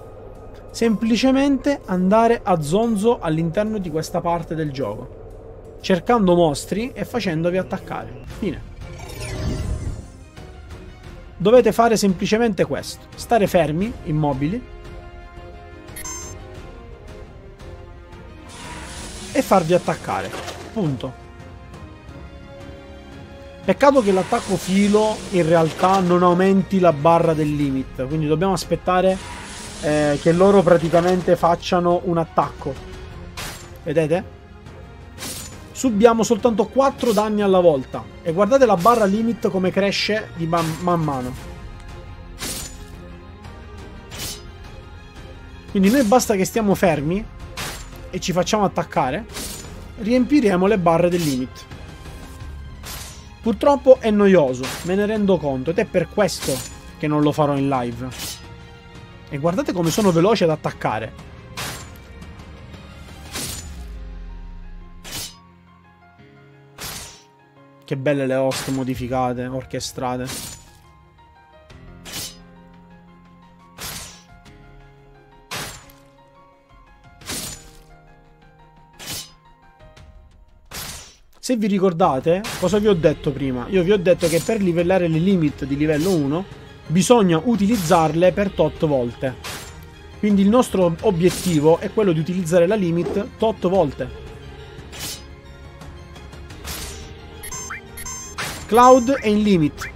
Semplicemente andare a zonzo all'interno di questa parte del gioco, cercando mostri e facendovi attaccare. Fine. Dovete fare semplicemente questo, stare fermi, immobili, e farvi attaccare, punto. Peccato che l'attacco filo in realtà non aumenti la barra del limit, quindi dobbiamo aspettare eh, che loro praticamente facciano un attacco. Vedete? Subiamo soltanto quattro danni alla volta, e guardate la barra limit come cresce di man, man mano. Quindi noi basta che stiamo fermi e ci facciamo attaccare, riempiremo le barre del limit. Purtroppo è noioso, me ne rendo conto, ed è per questo che non lo farò in live. E guardate come sono veloci ad attaccare. Che belle le host modificate, orchestrate. Se vi ricordate, cosa vi ho detto prima? Io vi ho detto che per livellare le limit di livello uno bisogna utilizzarle per tot volte. Quindi il nostro obiettivo è quello di utilizzare la limit tot volte. Cloud è in limit.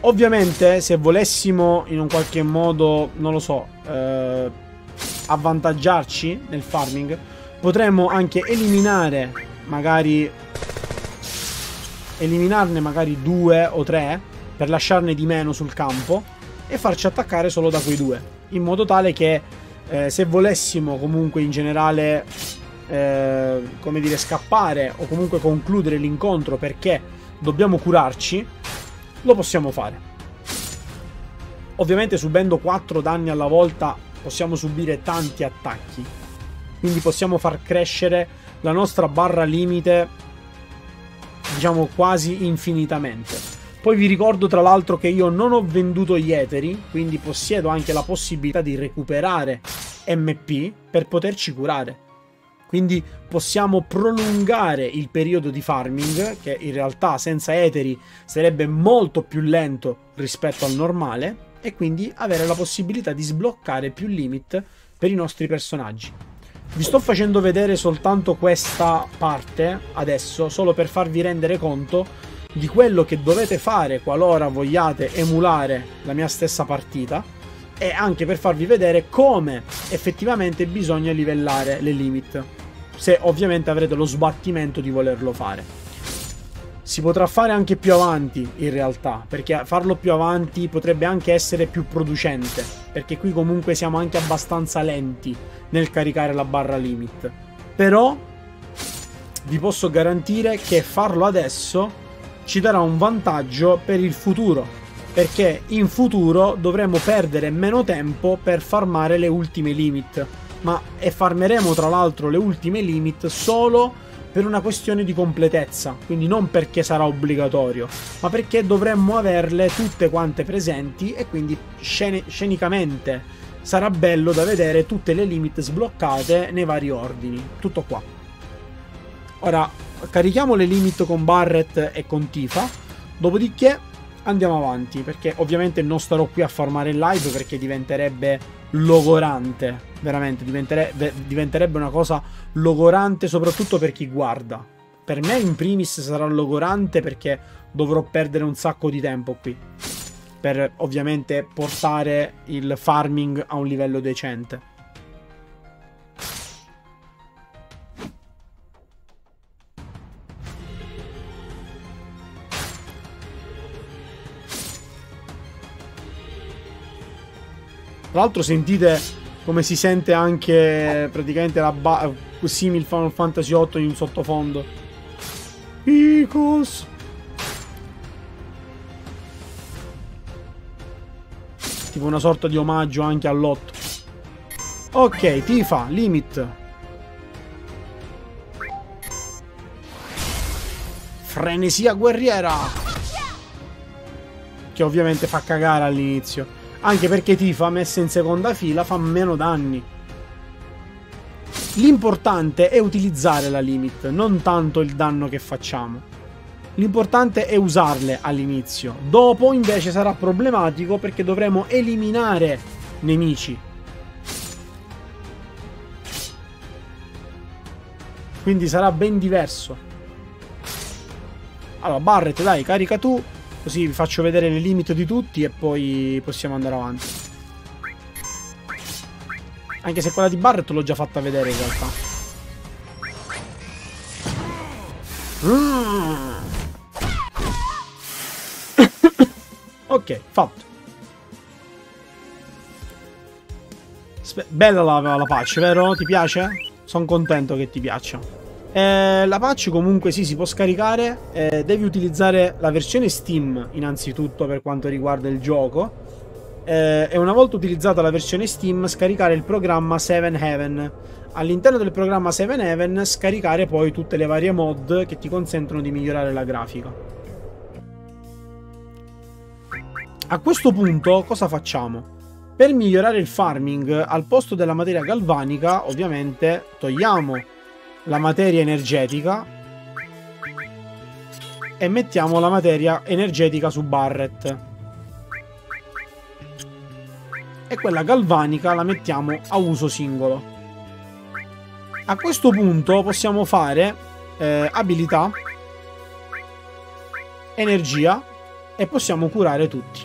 Ovviamente se volessimo in un qualche modo, non lo so, eh, avvantaggiarci nel farming, potremmo anche eliminare magari eliminarne magari due o tre per lasciarne di meno sul campo e farci attaccare solo da quei due. In modo tale che eh, se volessimo comunque in generale eh, come dire scappare o comunque concludere l'incontro perché dobbiamo curarci, lo possiamo fare. Ovviamente subendo quattro danni alla volta possiamo subire tanti attacchi, quindi possiamo far crescere la nostra barra limite diciamo quasi infinitamente. Poi vi ricordo tra l'altro che io non ho venduto gli eteri, quindi possiedo anche la possibilità di recuperare M P per poterci curare. Quindi possiamo prolungare il periodo di farming, che in realtà senza eteri sarebbe molto più lento rispetto al normale, e quindi avere la possibilità di sbloccare più limit per i nostri personaggi. Vi sto facendo vedere soltanto questa parte adesso, solo per farvi rendere conto di quello che dovete fare qualora vogliate emulare la mia stessa partita, e anche per farvi vedere come effettivamente bisogna livellare le limit, se ovviamente avrete lo sbattimento di volerlo fare. Si potrà fare anche più avanti in realtà, perché farlo più avanti potrebbe anche essere più producente, perché qui comunque siamo anche abbastanza lenti nel caricare la barra limit. Però vi posso garantire che farlo adesso ci darà un vantaggio per il futuro, perché in futuro dovremo perdere meno tempo per farmare le ultime limit, ma e farmeremo tra l'altro le ultime limit solo per una questione di completezza, quindi non perché sarà obbligatorio, ma perché dovremmo averle tutte quante presenti, e quindi scen- scenicamente sarà bello da vedere tutte le limit sbloccate nei vari ordini. Tutto qua. Ora carichiamo le limit con Barret e con Tifa, dopodiché andiamo avanti, perché ovviamente non starò qui a farmare in live perché diventerebbe logorante, veramente diventere- diventerebbe una cosa logorante, soprattutto per chi guarda. Per me in primis sarà logorante perché dovrò perdere un sacco di tempo qui per ovviamente portare il farming a un livello decente. Tra l'altro sentite come si sente anche praticamente la ba- simil Final Fantasy otto in sottofondo. Icos. Tipo una sorta di omaggio anche all'otto. Ok, Tifa, limit. Frenesia guerriera. Che ovviamente fa cagare all'inizio. Anche perché Tifa messa in seconda fila fa meno danni. L'importante è utilizzare la limit, non tanto il danno che facciamo. L'importante è usarle all'inizio. Dopo invece sarà problematico perché dovremo eliminare nemici. Quindi sarà ben diverso. Allora Barret, dai, carica tu. Così vi faccio vedere le limit di tutti e poi possiamo andare avanti. Anche se quella di Barret l'ho già fatta vedere in realtà. Mm. Ok, fatto. Spe- Bella la, la pace, vero? Ti piace? sono contento che ti piaccia. Eh, la patch comunque sì, si può scaricare, eh, devi utilizzare la versione Steam innanzitutto per quanto riguarda il gioco, eh, e una volta utilizzata la versione Steam scaricare il programma Seven Heaven. All'interno del programma Seven Heaven scaricare poi tutte le varie mod che ti consentono di migliorare la grafica. A questo punto cosa facciamo? Per migliorare il farming, al posto della materia galvanica ovviamente togliamo la materia energetica e mettiamo la materia energetica su Barret, e quella galvanica la mettiamo a uso singolo. A questo punto possiamo fare eh, abilità, energia, e possiamo curare tutti,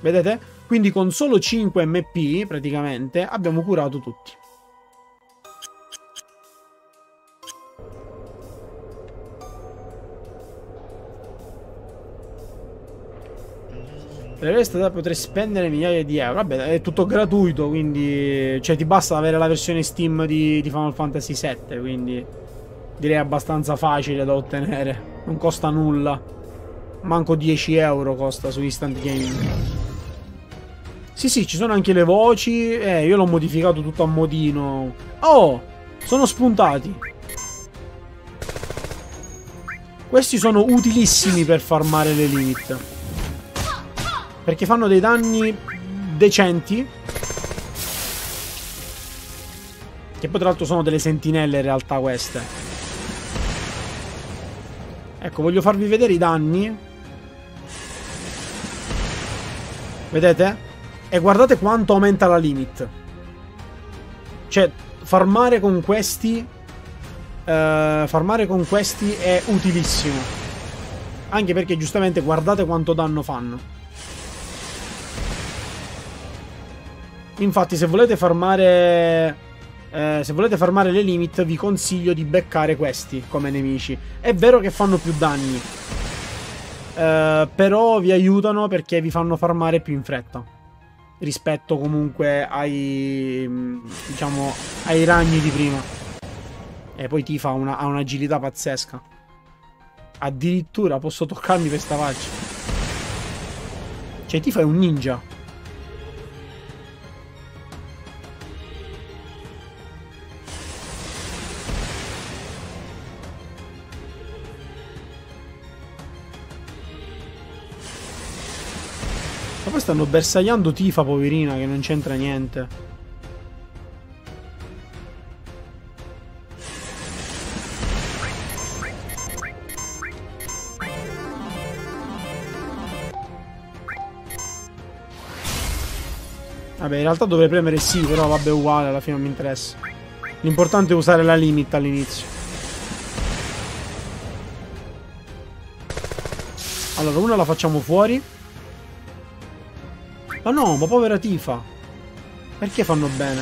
vedete? Quindi con solo cinque M P praticamente abbiamo curato tutti. Per il resto potrei spendere migliaia di euro. Vabbè, è tutto gratuito, quindi cioè ti basta avere la versione Steam di, di Final Fantasy sette, quindi direi abbastanza facile da ottenere. Non costa nulla. Manco dieci euro costa su Instant Gaming. Sì, sì, ci sono anche le voci. Eh, io l'ho modificato tutto a modino. Oh, sono spuntati. Questi sono utilissimi per farmare le limit, perché fanno dei danni decenti, che poi tra l'altro sono delle sentinelle in realtà queste. Ecco, voglio farvi vedere i danni. Vedete? E guardate quanto aumenta la limit. Cioè, farmare con questi... Eh, farmare con questi è utilissimo. Anche perché, giustamente, guardate quanto danno fanno. Infatti, se volete farmare... Eh, se volete farmare le limit, vi consiglio di beccare questi come nemici. È vero che fanno più danni. Eh, però vi aiutano perché vi fanno farmare più in fretta, rispetto comunque ai, diciamo, ai ragni di prima. E poi Tifa ha una, ha un'agilità pazzesca. Addirittura posso toccarmi per sta faccia. Cioè Tifa è un ninja. Ma poi stanno bersagliando Tifa, poverina, che non c'entra niente. Vabbè, in realtà dovrei premere sì, però vabbè, uguale, alla fine non mi interessa. L'importante è usare la limit all'inizio. Allora, una la facciamo fuori. Ma no, ma povera Tifa. Perché fanno bene?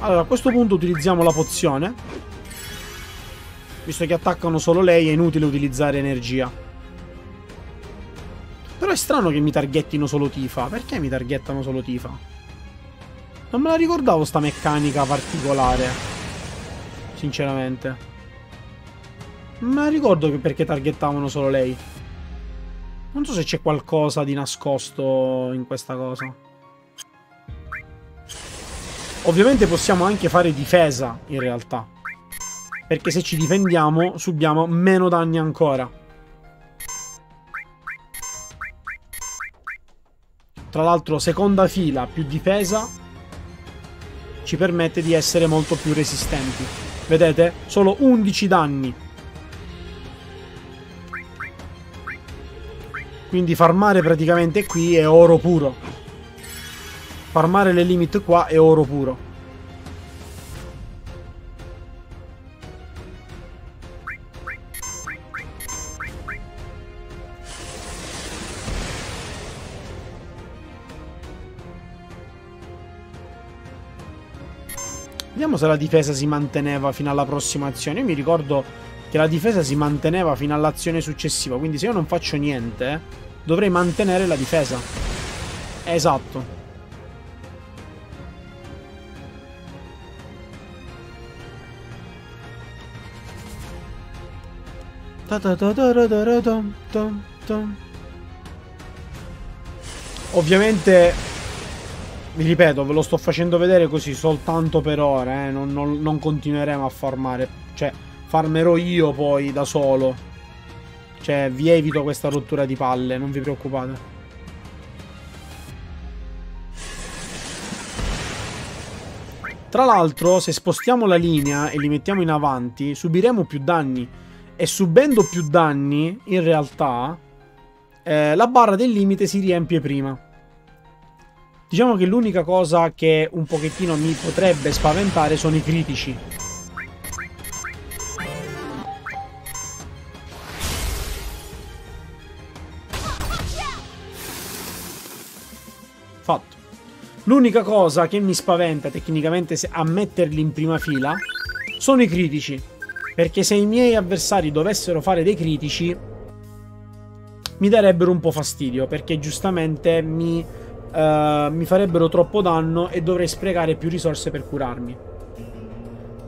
Allora, a questo punto utilizziamo la pozione. Visto che attaccano solo lei, è inutile utilizzare energia. Però è strano che mi targettino solo Tifa. Perché mi targettano solo Tifa? Non me la ricordavo sta meccanica particolare, sinceramente. Non me la ricordo che perché targettavano solo lei. Non so se c'è qualcosa di nascosto in questa cosa. Ovviamente possiamo anche fare difesa, in realtà, perché se ci difendiamo subiamo meno danni ancora. Tra l'altro, seconda fila più difesa ci permette di essere molto più resistenti. Vedete? Solo undici danni. Quindi farmare praticamente qui è oro puro. Farmare le limit qua è oro puro. Vediamo se la difesa si manteneva fino alla prossima azione. Io mi ricordo che la difesa si manteneva fino all'azione successiva, quindi se io non faccio niente... dovrei mantenere la difesa. Esatto. Ovviamente, vi ripeto, ve lo sto facendo vedere così soltanto per ora, eh? non, non, non continueremo a farmare, cioè farmerò io poi da solo, cioè vi evito questa rottura di palle, non vi preoccupate. Tra l'altro, se spostiamo la linea e li mettiamo in avanti, subiremo più danni. E subendo più danni, in realtà, eh, la barra del limite si riempie prima. Diciamo che l'unica cosa che un pochettino mi potrebbe spaventare sono i critici. Fatto. L'unica cosa che mi spaventa tecnicamente a metterli in prima fila sono i critici, perché se i miei avversari dovessero fare dei critici mi darebbero un po' fastidio, perché giustamente mi, uh, mi farebbero troppo danno e dovrei sprecare più risorse per curarmi.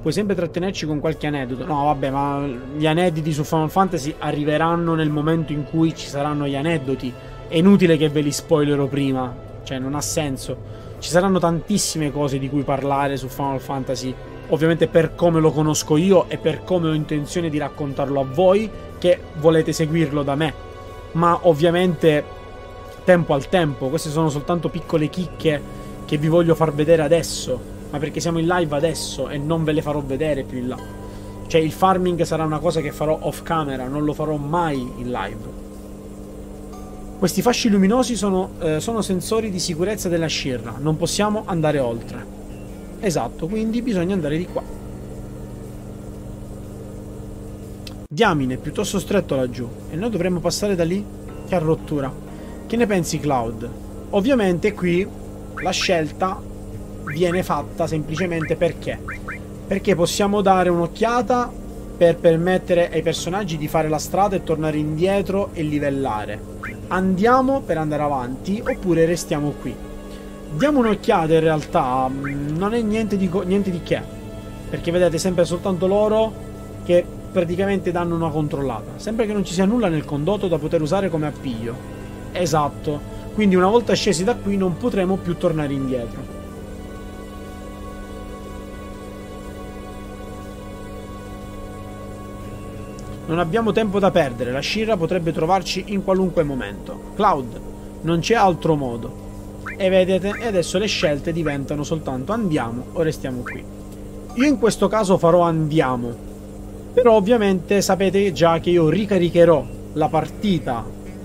Puoi sempre trattenerci con qualche aneddoto. No vabbè, ma gli aneddoti su Final Fantasy arriveranno nel momento in cui ci saranno gli aneddoti. È inutile che ve li spoilerò prima, cioè non ha senso. Ci saranno tantissime cose di cui parlare su Final Fantasy, ovviamente per come lo conosco io e per come ho intenzione di raccontarlo a voi che volete seguirlo da me, ma ovviamente tempo al tempo. Queste sono soltanto piccole chicche che vi voglio far vedere adesso, ma perché siamo in live adesso e non ve le farò vedere più in là. Cioè il farming sarà una cosa che farò off camera, non lo farò mai in live. Questi fasci luminosi sono, eh, sono sensori di sicurezza della Shirra, non possiamo andare oltre. Esatto, quindi bisogna andare di qua. Diamine, è piuttosto stretto laggiù, e noi dovremmo passare da lì? Che rottura. Che ne pensi, Cloud? Ovviamente qui la scelta viene fatta semplicemente perché? Perché possiamo dare un'occhiata per permettere ai personaggi di fare la strada e tornare indietro e livellare. Andiamo per andare avanti oppure restiamo qui. Diamo un'occhiata, in realtà non è niente di, niente di che, perché vedete sempre soltanto loro che praticamente danno una controllata, sempre che non ci sia nulla nel condotto da poter usare come appiglio. Esatto, quindi una volta scesi da qui non potremo più tornare indietro. Non abbiamo tempo da perdere, la Shirra potrebbe trovarci in qualunque momento. Cloud, non c'è altro modo. E vedete, e adesso le scelte diventano soltanto andiamo o restiamo qui. Io in questo caso farò andiamo, però ovviamente sapete già che io ricaricherò la partita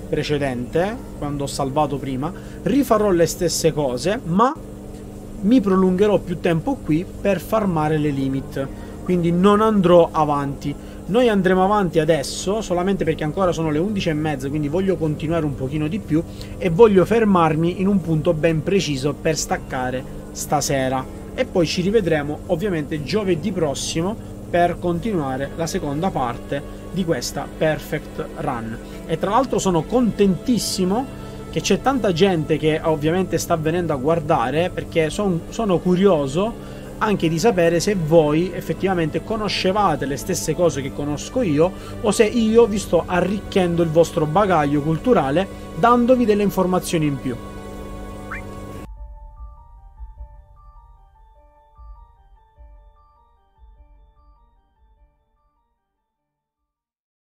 precedente, quando ho salvato prima, rifarò le stesse cose, ma mi prolungherò più tempo qui per farmare le limit, quindi non andrò avanti. Noi andremo avanti adesso solamente perché ancora sono le undici e mezza, quindi voglio continuare un pochino di più e voglio fermarmi in un punto ben preciso per staccare stasera. E poi ci rivedremo ovviamente giovedì prossimo per continuare la seconda parte di questa Perfect Run. E tra l'altro sono contentissimo che c'è tanta gente che ovviamente sta venendo a guardare, perché son, sono curioso anche di sapere se voi effettivamente conoscevate le stesse cose che conosco io o se io vi sto arricchendo il vostro bagaglio culturale dandovi delle informazioni in più.